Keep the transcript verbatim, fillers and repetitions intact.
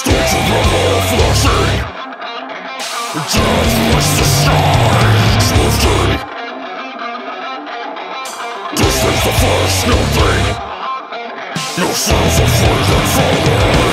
Storms of lava flashing, death lights the skies lifting, this is the flesh melting, no sounds of flame and fire.